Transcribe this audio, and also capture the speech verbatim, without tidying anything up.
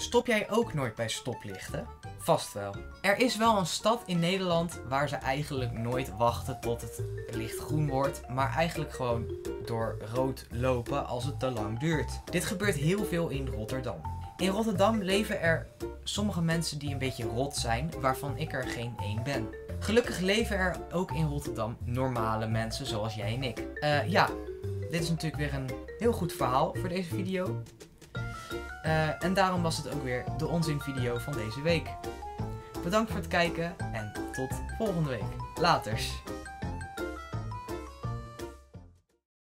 Stop jij ook nooit bij stoplichten? Vast wel. Er is wel een stad in Nederland waar ze eigenlijk nooit wachten tot het licht groen wordt, maar eigenlijk gewoon door rood lopen als het te lang duurt. Dit gebeurt heel veel in Rotterdam. In Rotterdam leven er sommige mensen die een beetje rot zijn, waarvan ik er geen één ben. Gelukkig leven er ook in Rotterdam normale mensen zoals jij en ik. Uh, ja, dit is natuurlijk weer een heel goed verhaal voor deze video. Uh, en daarom was het ook weer de onzin video van deze week. Bedankt voor het kijken en tot volgende week. Laters!